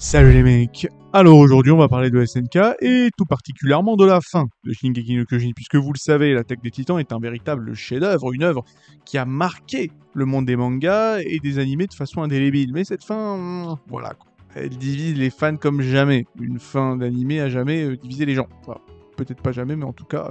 Salut les mecs! Alors aujourd'hui on va parler de SNK et tout particulièrement de la fin de Shingeki no Kyojin, puisque vous le savez, l'attaque des titans est un véritable chef-d'œuvre, une œuvre qui a marqué le monde des mangas et des animés de façon indélébile, mais cette fin, voilà quoi. Elle divise les fans comme jamais, une fin d'animé a jamais divisé les gens. Voilà. Peut-être pas jamais, mais en tout cas,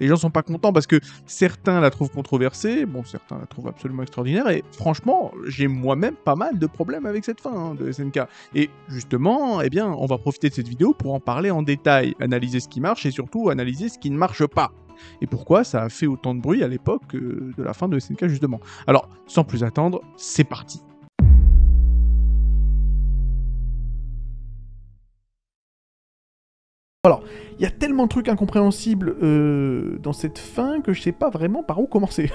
les gens sont pas contents parce que certains la trouvent controversée, bon, certains la trouvent absolument extraordinaire, et franchement, j'ai moi-même pas mal de problèmes avec cette fin de SNK. Et justement, eh bien, on va profiter de cette vidéo pour en parler en détail, analyser ce qui marche et surtout analyser ce qui ne marche pas. Et pourquoi ça a fait autant de bruit à l'époque de la fin de SNK, justement. Alors, sans plus attendre, c'est parti. Alors, il y a tellement de trucs incompréhensibles dans cette fin que je sais pas vraiment par où commencer.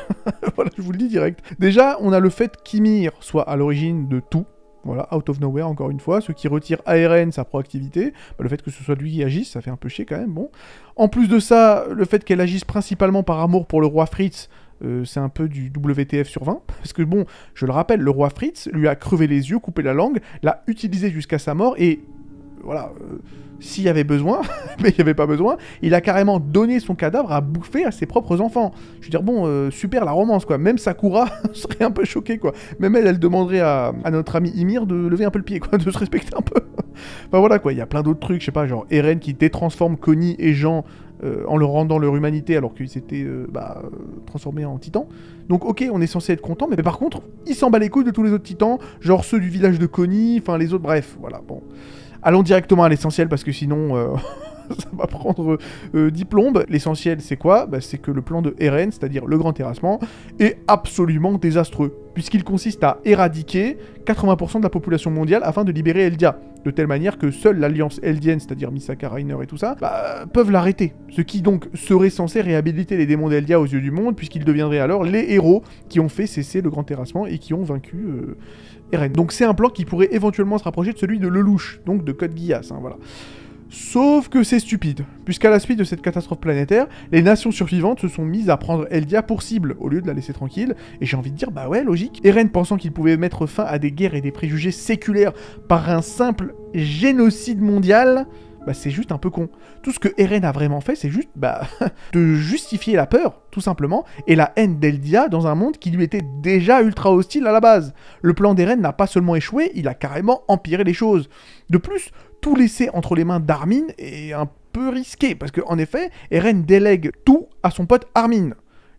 Voilà, je vous le dis direct. Déjà, on a le fait qu'Ymir soit à l'origine de tout. Voilà, out of nowhere, encore une fois. Ce qui retire à Eren sa proactivité. Bah, le fait que ce soit lui qui agisse, ça fait un peu chier quand même, bon. En plus de ça, le fait qu'elle agisse principalement par amour pour le roi Fritz, c'est un peu du WTF sur 20, parce que bon, je le rappelle, le roi Fritz lui a crevé les yeux, coupé la langue, l'a utilisé jusqu'à sa mort, et... voilà, s'il y avait besoin, mais il n'y avait pas besoin, il a carrément donné son cadavre à bouffer à ses propres enfants. Je veux dire, bon, super la romance, quoi. Même Sakura serait un peu choquée, quoi. Même elle, elle demanderait à notre ami Ymir de lever un peu le pied, quoi, de se respecter un peu. Enfin voilà, quoi, il y a plein d'autres trucs, je sais pas, genre Eren qui détransforme Connie et Jean en leur rendant leur humanité alors qu'ils s'étaient transformés en titans. Donc ok, on est censé être content, mais par contre, il s'en bat les couilles de tous les autres titans, genre ceux du village de Connie, enfin les autres, bref, voilà, bon... Allons directement à l'essentiel, parce que sinon, ça va prendre 10 plombes. L'essentiel, c'est quoi? Bah, c'est que le plan de Eren, c'est-à-dire le grand terrassement, est absolument désastreux, puisqu'il consiste à éradiquer 80% de la population mondiale afin de libérer Eldia, de telle manière que seule l'alliance eldienne, c'est-à-dire Misaka, Reiner et tout ça, bah, peuvent l'arrêter. Ce qui donc serait censé réhabiliter les démons d'Eldia aux yeux du monde, puisqu'ils deviendraient alors les héros qui ont fait cesser le grand terrassement et qui ont vaincu... Eren. Donc c'est un plan qui pourrait éventuellement se rapprocher de celui de Lelouch, donc de Code Guias, hein, voilà. Sauf que c'est stupide, puisqu'à la suite de cette catastrophe planétaire, les nations survivantes se sont mises à prendre Eldia pour cible, au lieu de la laisser tranquille, et j'ai envie de dire, bah ouais, logique. Eren pensant qu'il pouvait mettre fin à des guerres et des préjugés séculaires par un simple génocide mondial, bah c'est juste un peu con. Tout ce que Eren a vraiment fait, c'est juste, bah, de justifier la peur, tout simplement, et la haine d'Eldia dans un monde qui lui était déjà ultra hostile à la base. Le plan d'Eren n'a pas seulement échoué, il a carrément empiré les choses. De plus, tout laisser entre les mains d'Armin est un peu risqué, parce qu'en effet, Eren délègue tout à son pote Armin,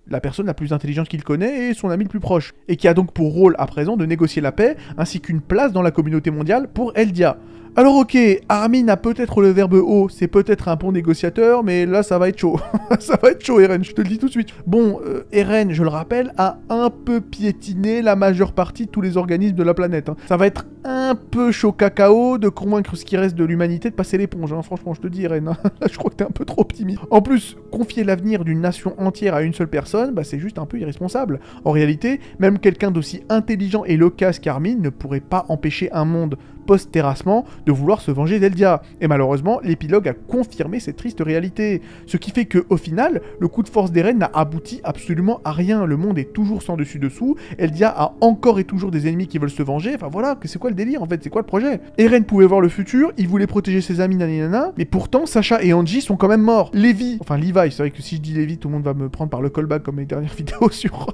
la personne la plus intelligente qu'il connaît et son ami le plus proche, et qui a donc pour rôle à présent de négocier la paix, ainsi qu'une place dans la communauté mondiale pour Eldia. Alors ok, Armin a peut-être le verbe haut, c'est peut-être un bon négociateur, mais là ça va être chaud. Ça va être chaud Eren, je te le dis tout de suite. Bon, Eren, je le rappelle, a un peu piétiné la majeure partie de tous les organismes de la planète. Hein. Ça va être un peu chaud cacao de convaincre ce qui reste de l'humanité de passer l'éponge. Hein. Franchement, je te dis Eren, hein. Là, je crois que t'es un peu trop optimiste. En plus, confier l'avenir d'une nation entière à une seule personne, bah, c'est juste un peu irresponsable. En réalité, même quelqu'un d'aussi intelligent et loquace qu'Armin ne pourrait pas empêcher un monde post-terrassement de vouloir se venger d'Eldia. Et malheureusement, l'épilogue a confirmé cette triste réalité. Ce qui fait que, au final, le coup de force d'Eren n'a abouti absolument à rien. Le monde est toujours sans dessus-dessous, Eldia a encore et toujours des ennemis qui veulent se venger, enfin voilà, c'est quoi le délire en fait, c'est quoi le projet? Eren pouvait voir le futur, il voulait protéger ses amis, naninana, mais pourtant, Sasha et Angie sont quand même morts. Levi, c'est vrai que si je dis Levi, tout le monde va me prendre par le callback comme mes dernières vidéos sur...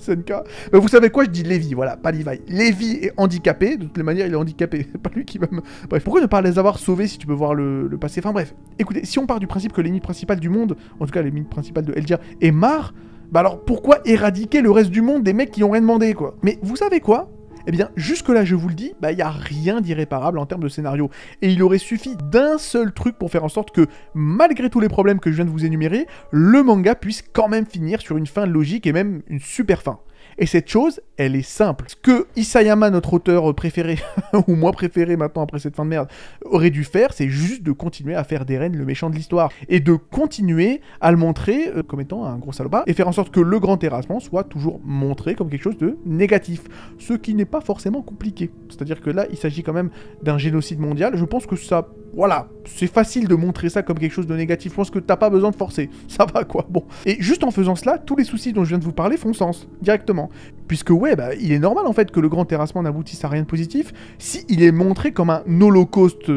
SNK. Mais vous savez quoi, je dis Levi, voilà, pas Levi. Levi est handicapé, de toutes les manières il est handicapé, c'est pas lui qui va me... Bref, pourquoi ne pas les avoir sauvés si tu peux voir le passé? Enfin bref, écoutez, si on part du principe que l'ennemi principal du monde, en tout cas l'ennemi principal de Eldia, est Mar, bah alors pourquoi éradiquer le reste du monde des mecs qui ont rien demandé, quoi? Mais vous savez quoi? Eh bien, jusque-là, je vous le dis, bah, il n'y a rien d'irréparable en termes de scénario. Et il aurait suffi d'un seul truc pour faire en sorte que, malgré tous les problèmes que je viens de vous énumérer, le manga puisse quand même finir sur une fin logique et même une super fin. Et cette chose, elle est simple. Ce que Isayama, notre auteur préféré, ou moi préféré maintenant après cette fin de merde, aurait dû faire, c'est juste de continuer à faire d'Eren le méchant de l'histoire. Et de continuer à le montrer comme étant un gros salopard, et faire en sorte que le grand terrassement soit toujours montré comme quelque chose de négatif. Ce qui n'est pas forcément compliqué. C'est-à-dire que là, il s'agit quand même d'un génocide mondial. Je pense que ça Voilà, c'est facile de montrer ça comme quelque chose de négatif, je pense que t'as pas besoin de forcer, ça va quoi, bon. Et juste en faisant cela, tous les soucis dont je viens de vous parler font sens, directement. Puisque ouais, bah, il est normal en fait que le grand terrassement n'aboutisse à rien de positif, si il est montré comme un holocauste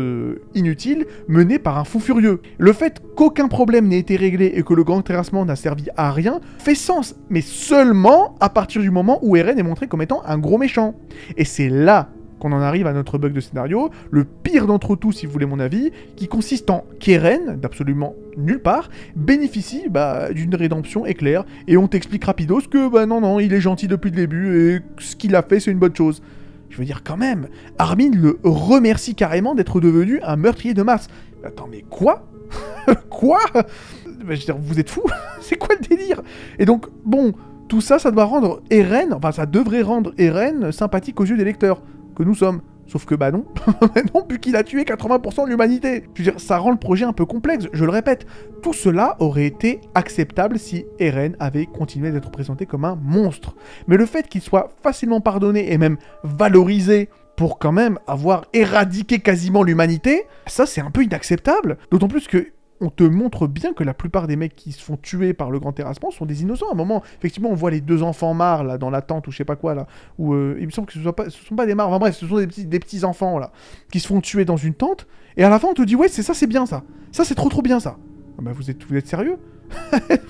inutile, mené par un fou furieux. Le fait qu'aucun problème n'ait été réglé et que le grand terrassement n'a servi à rien, fait sens, mais seulement à partir du moment où Eren est montré comme étant un gros méchant. Et c'est là qu'on en arrive à notre bug de scénario, le pire d'entre tous si vous voulez mon avis, qui consiste en qu'Eren, d'absolument nulle part, bénéficie bah, d'une rédemption éclair, et on t'explique rapidos que bah non, il est gentil depuis le début, et ce qu'il a fait c'est une bonne chose. Je veux dire quand même, Armin le remercie carrément d'être devenu un meurtrier de masse. Attends mais quoi? Quoi? Je veux dire, vous êtes fous? C'est quoi le délire? Et donc bon, tout ça, ça devrait rendre Eren sympathique aux yeux des lecteurs. Que nous sommes. Sauf que bah non, non, vu qu'il a tué 80% de l'humanité. Je veux dire, ça rend le projet un peu complexe, je le répète. Tout cela aurait été acceptable si Eren avait continué d'être présenté comme un monstre. Mais le fait qu'il soit facilement pardonné et même valorisé pour quand même avoir éradiqué quasiment l'humanité, ça c'est un peu inacceptable. D'autant plus que on te montre bien que la plupart des mecs qui se font tuer par le grand terrassement sont des innocents. À un moment, effectivement, on voit les deux enfants Mar, là, dans la tente, ou je sais pas quoi, là, où il me semble que ce ne sont pas des Mar, enfin bref, ce sont des petits enfants, là, qui se font tuer dans une tente, et à la fin, on te dit, ouais, c'est ça, c'est bien, ça. Ça, c'est trop, trop bien, ça. Ah bah, vous êtes sérieux?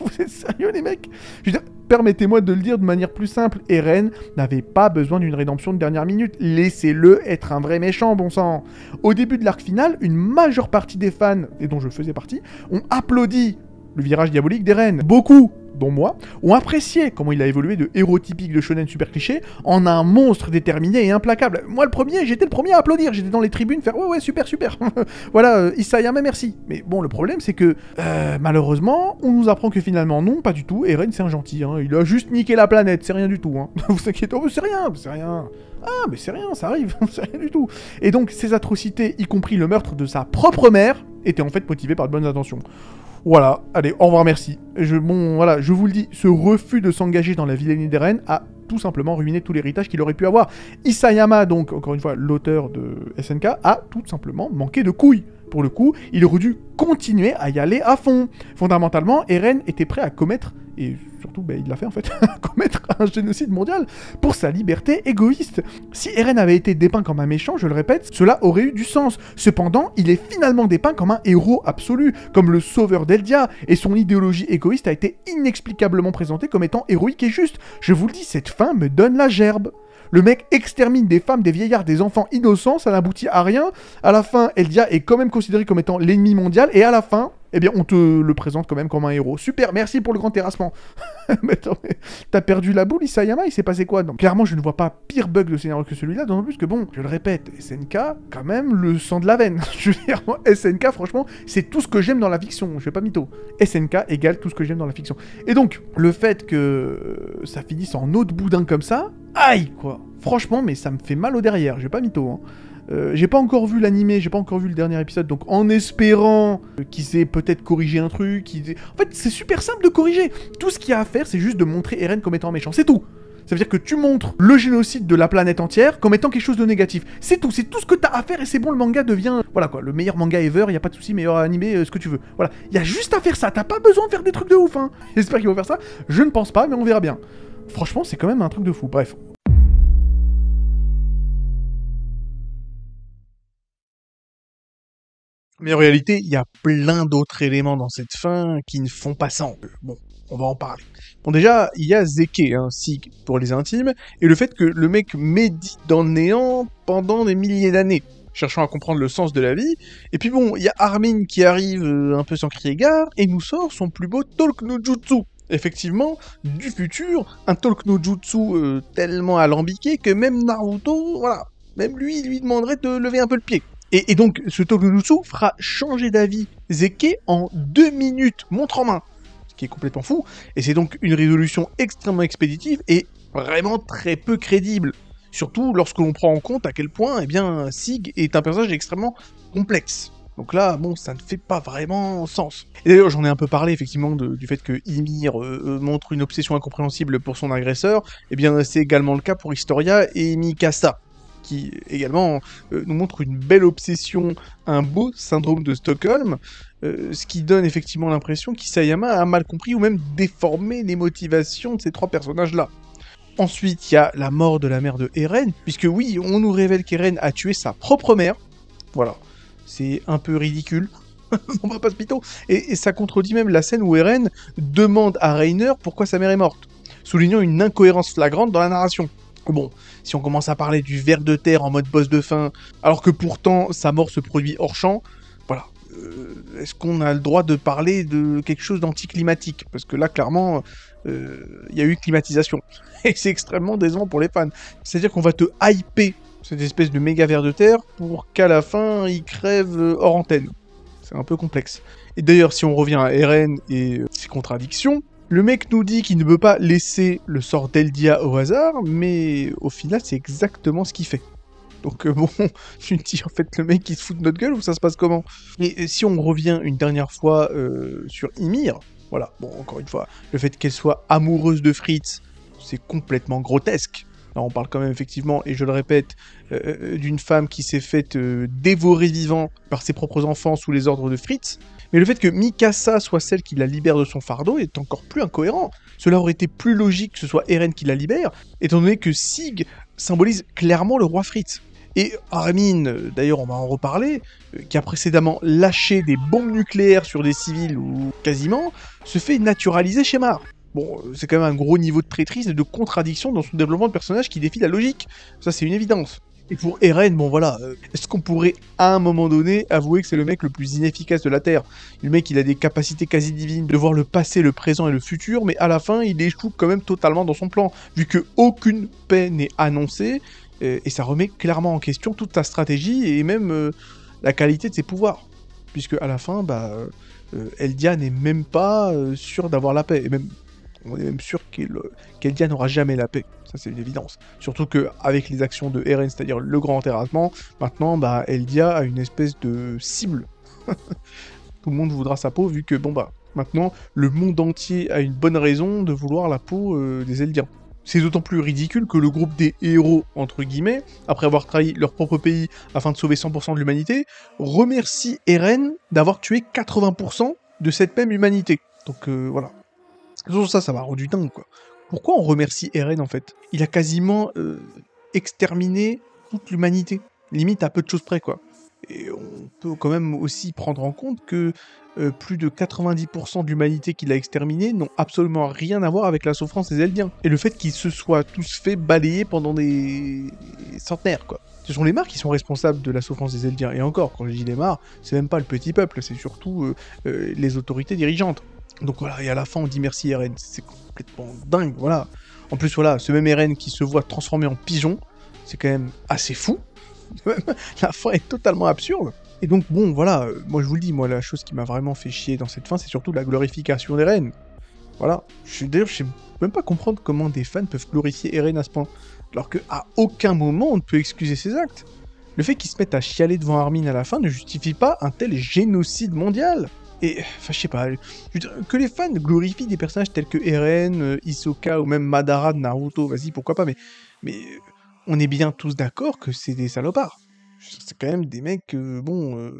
Vous êtes sérieux, les mecs? Je veux dire, permettez-moi de le dire de manière plus simple, Eren n'avait pas besoin d'une rédemption de dernière minute. Laissez-le être un vrai méchant, bon sang. Au début de l'arc final, une majeure partie des fans, et dont je faisais partie, ont applaudi le virage diabolique d'Eren. Beaucoup, dont moi, ont apprécié comment il a évolué de héros typique de shonen super cliché en un monstre déterminé et implacable. Moi le premier, j'étais le premier à applaudir, j'étais dans les tribunes faire ouais super super. Voilà, Isayama merci. Mais bon le problème c'est que malheureusement on nous apprend que finalement non, pas du tout, Eren c'est un gentil, hein. Il a juste niqué la planète, c'est rien du tout. Hein. Vous inquiétez, oh, c'est rien. Ah mais c'est rien, ça arrive, c'est rien du tout. Et donc ces atrocités, y compris le meurtre de sa propre mère, étaient en fait motivées par de bonnes intentions. Voilà, allez, au revoir, merci. Bon, voilà, je vous le dis, ce refus de s'engager dans la vilainie d'Eren a tout simplement ruiné tout l'héritage qu'il aurait pu avoir. Isayama, donc, encore une fois, l'auteur de SNK, a tout simplement manqué de couilles. Pour le coup, il aurait dû continuer à y aller à fond. Fondamentalement, Eren était prêt à commettre, et surtout, bah, il l'a fait en fait, commettre un génocide mondial pour sa liberté égoïste. Si Eren avait été dépeint comme un méchant, je le répète, cela aurait eu du sens. Cependant, il est finalement dépeint comme un héros absolu, comme le sauveur d'Eldia, et son idéologie égoïste a été inexplicablement présentée comme étant héroïque et juste. Je vous le dis, cette fin me donne la gerbe. Le mec extermine des femmes, des vieillards, des enfants innocents, ça n'aboutit à rien. À la fin, Eldia est quand même considérée comme étant l'ennemi mondial, et à la fin, eh bien, on te le présente quand même comme un héros. Super, merci pour le grand terrassement. Mais attends, mais t'as perdu la boule, Isayama, il s'est passé quoi? Non, clairement, je ne vois pas pire bug de scénario que celui-là, d'autant plus que, bon, je le répète, SNK, quand même, le sang de la veine. Je veux dire, SNK, franchement, c'est tout ce que j'aime dans la fiction, je vais pas mytho. SNK égale tout ce que j'aime dans la fiction. Et donc, le fait que ça finisse en eau de boudin comme ça, aïe, quoi. Franchement, mais ça me fait mal au derrière, je vais pas mytho, hein. J'ai pas encore vu l'animé, j'ai pas encore vu le dernier épisode, donc en espérant qu'ils aient peut-être corrigé un truc... En fait, c'est super simple de corriger. Tout ce qu'il y a à faire, c'est juste de montrer Eren comme étant méchant, c'est tout. Ça veut dire que tu montres le génocide de la planète entière comme étant quelque chose de négatif. C'est tout ce que t'as à faire et c'est bon, le manga devient... Voilà quoi, le meilleur manga ever, y a pas de souci, meilleur animé, ce que tu veux. Voilà, y a juste à faire ça, t'as pas besoin de faire des trucs de ouf, hein. J'espère qu'ils vont faire ça, je ne pense pas, mais on verra bien. Franchement, c'est quand même un truc de fou, bref... Mais en réalité, il y a plein d'autres éléments dans cette fin qui ne font pas sens. Bon, on va en parler. Bon déjà, il y a Zeke, hein, Sig pour les intimes, et le fait que le mec médite dans le néant pendant des milliers d'années, cherchant à comprendre le sens de la vie. Et puis bon, il y a Armin qui arrive un peu sans crier gare, et nous sort son plus beau Talk no Jutsu. Effectivement, du futur, un Talk no Jutsu tellement alambiqué que même Naruto, voilà, même lui, lui demanderait de lever un peu le pied. Et donc, ce Talk no Jutsu fera changer d'avis Zeke en 2 minutes, montre en main, ce qui est complètement fou, et c'est donc une résolution extrêmement expéditive et vraiment très peu crédible, surtout lorsque l'on prend en compte à quel point, eh bien, Sig est un personnage extrêmement complexe. Donc là, bon, ça ne fait pas vraiment sens. Et d'ailleurs, j'en ai un peu parlé, effectivement, du fait que Ymir montre une obsession incompréhensible pour son agresseur, eh bien, c'est également le cas pour Historia et Mikasa, qui également nous montre une belle obsession, un beau syndrome de Stockholm, ce qui donne effectivement l'impression qu'Isayama a mal compris ou même déformé les motivations de ces trois personnages-là. Ensuite, il y a la mort de la mère de Eren, puisque oui, on nous révèle qu'Eren a tué sa propre mère. Voilà, c'est un peu ridicule. On va pas se pito. Et ça contredit même la scène où Eren demande à Reiner pourquoi sa mère est morte, soulignant une incohérence flagrante dans la narration. Bon, si on commence à parler du ver de terre en mode boss de fin, alors que pourtant sa mort se produit hors champ, voilà. Est-ce qu'on a le droit de parler de quelque chose d'anticlimatique? Parce que là, clairement, il y a eu climatisation. Et c'est extrêmement décevant pour les fans. C'est-à-dire qu'on va te hyper cette espèce de méga ver de terre pour qu'à la fin, il crève hors antenne. C'est un peu complexe. Et d'ailleurs, si on revient à Eren et ses contradictions, le mec nous dit qu'il ne peut pas laisser le sort d'Eldia au hasard, mais au final, c'est exactement ce qu'il fait. Donc bon, tu me dis, en fait, le mec, il se fout de notre gueule ou ça se passe comment? Et si on revient une dernière fois sur Ymir, voilà, bon, encore une fois, le fait qu'elle soit amoureuse de Fritz, c'est complètement grotesque. Alors, on parle quand même, effectivement, et je le répète, d'une femme qui s'est faite dévorer vivant par ses propres enfants sous les ordres de Fritz. Mais le fait que Mikasa soit celle qui la libère de son fardeau est encore plus incohérent. Cela aurait été plus logique que ce soit Eren qui la libère, étant donné que Sig symbolise clairement le roi Fritz. Et Armin, d'ailleurs on va en reparler, qui a précédemment lâché des bombes nucléaires sur des civils ou quasiment, se fait naturaliser chez Mar. Bon, c'est quand même un gros niveau de traîtrise et de contradiction dans son développement de personnage qui défie la logique. Ça c'est une évidence. Et pour Eren, bon voilà, est-ce qu'on pourrait à un moment donné avouer que c'est le mec le plus inefficace de la Terre? Le mec il a des capacités quasi divines de voir le passé, le présent et le futur, mais à la fin il échoue quand même totalement dans son plan, vu que aucune paix n'est annoncée, et ça remet clairement en question toute sa stratégie et même la qualité de ses pouvoirs. Puisque à la fin, bah, Eldia n'est même pas sûre d'avoir la paix, et même... On est même sûr qu'Eldia n'aura jamais la paix, ça c'est une évidence. Surtout qu'avec les actions de Eren, c'est-à-dire le grand terrassement, maintenant bah, Eldia a une espèce de cible. Tout le monde voudra sa peau vu que bon bah maintenant le monde entier a une bonne raison de vouloir la peau des Eldiens. C'est d'autant plus ridicule que le groupe des héros, entre guillemets, après avoir trahi leur propre pays afin de sauver 100% de l'humanité, remercie Eren d'avoir tué 80% de cette même humanité. Donc voilà. Ça m'a rendu dingue, quoi. Pourquoi on remercie Eren, en fait? Il a quasiment exterminé toute l'humanité. Limite à peu de choses près, quoi. Et on peut quand même aussi prendre en compte que plus de 90% de l'humanité qu'il a exterminée n'ont absolument rien à voir avec la souffrance des Eldiens. Et le fait qu'ils se soient tous fait balayer pendant des centenaires, quoi. Ce sont les Mars qui sont responsables de la souffrance des Eldiens. Et encore, quand je dis les Mars, c'est même pas le petit peuple, c'est surtout les autorités dirigeantes. Donc voilà, et à la fin on dit merci Eren, c'est complètement dingue, voilà. En plus voilà, ce même Eren qui se voit transformé en pigeon, c'est quand même assez fou. La fin est totalement absurde. Et donc bon, voilà, moi je vous le dis, moi la chose qui m'a vraiment fait chier dans cette fin, c'est surtout la glorification d'Eren. Voilà, d'ailleurs je sais même pas comprendre comment des fans peuvent glorifier Eren à ce point, alors qu'à aucun moment on ne peut excuser ses actes. Le fait qu'ils se mettent à chialer devant Armin à la fin ne justifie pas un tel génocide mondial. Et, enfin, je sais pas, que les fans glorifient des personnages tels que Eren, Hisoka ou même Madara de Naruto, vas-y, pourquoi pas, mais on est bien tous d'accord que c'est des salopards. C'est quand même des mecs, bon,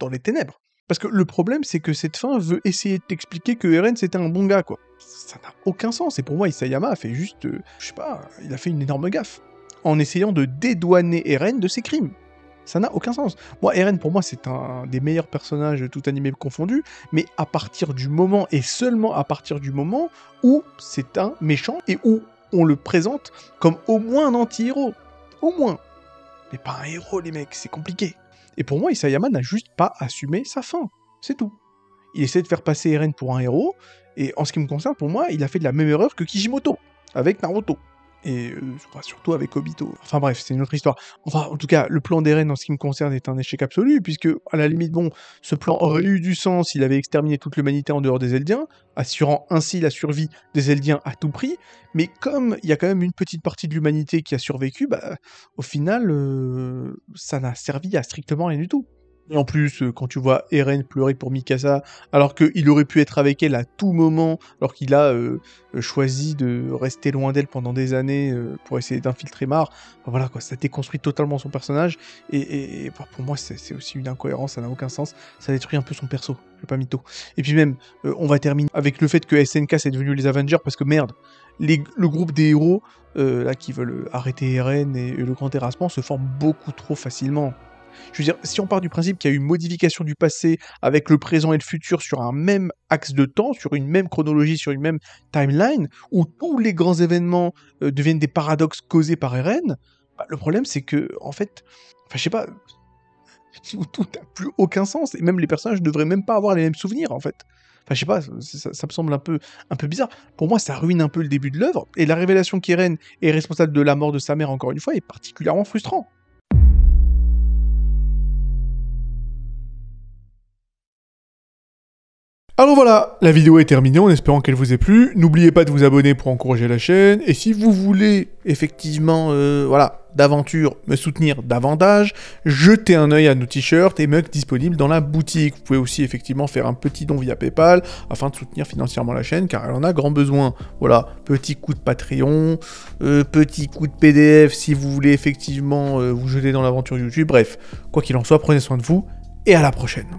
dans les ténèbres. Parce que le problème, c'est que cette fin veut essayer de t'expliquer que Eren, c'était un bon gars, quoi. Ça n'a aucun sens, et pour moi, Isayama a fait juste, je sais pas, il a fait une énorme gaffe, en essayant de dédouaner Eren de ses crimes. Ça n'a aucun sens. Moi, Eren, pour moi, c'est un des meilleurs personnages tout animé confondu, mais à partir du moment, et seulement à partir du moment, où c'est un méchant, et où on le présente comme au moins un anti-héros. Au moins. Mais pas un héros, les mecs, c'est compliqué. Et pour moi, Isayama n'a juste pas assumé sa fin. C'est tout. Il essaie de faire passer Eren pour un héros, et en ce qui me concerne, pour moi, il a fait de la même erreur que Kishimoto, avec Naruto. Et surtout avec Obito. Enfin bref, c'est une autre histoire. Enfin, en tout cas, le plan d'Eren en ce qui me concerne est un échec absolu, puisque, à la limite, bon, ce plan aurait eu du sens s'il avait exterminé toute l'humanité en dehors des Eldiens, assurant ainsi la survie des Eldiens à tout prix, mais comme il y a quand même une petite partie de l'humanité qui a survécu, bah, au final, ça n'a servi à strictement rien du tout. Et en plus, quand tu vois Eren pleurer pour Mikasa, alors qu'il aurait pu être avec elle à tout moment, alors qu'il a choisi de rester loin d'elle pendant des années pour essayer d'infiltrer Mar, enfin, voilà quoi, ça déconstruit totalement son personnage, et bah, pour moi c'est aussi une incohérence, ça n'a aucun sens, ça détruit un peu son perso, je vais pas mytho. Et puis même, on va terminer avec le fait que SNK c'est devenu les Avengers, parce que merde, le groupe des héros là, qui veulent arrêter Eren et le grand terrassement se forme beaucoup trop facilement. Je veux dire, si on part du principe qu'il y a eu une modification du passé avec le présent et le futur sur un même axe de temps, sur une même chronologie, sur une même timeline, où tous les grands événements deviennent des paradoxes causés par Eren, bah, le problème c'est que, en fait, enfin je sais pas, tout n'a plus aucun sens, et même les personnages ne devraient même pas avoir les mêmes souvenirs en fait. Enfin, je sais pas, ça me semble un peu bizarre. Pour moi, ça ruine un peu le début de l'œuvre, et la révélation qu'Eren est responsable de la mort de sa mère, encore une fois, est particulièrement frustrante. Alors voilà, la vidéo est terminée en espérant qu'elle vous ait plu. N'oubliez pas de vous abonner pour encourager la chaîne. Et si vous voulez effectivement, voilà, d'aventure, me soutenir davantage, jetez un œil à nos t-shirts et mugs disponibles dans la boutique. Vous pouvez aussi effectivement faire un petit don via PayPal afin de soutenir financièrement la chaîne car elle en a grand besoin. Voilà, petit coup de Patreon, petit coup de PDF si vous voulez effectivement vous jeter dans l'aventure YouTube. Bref, quoi qu'il en soit, prenez soin de vous et à la prochaine.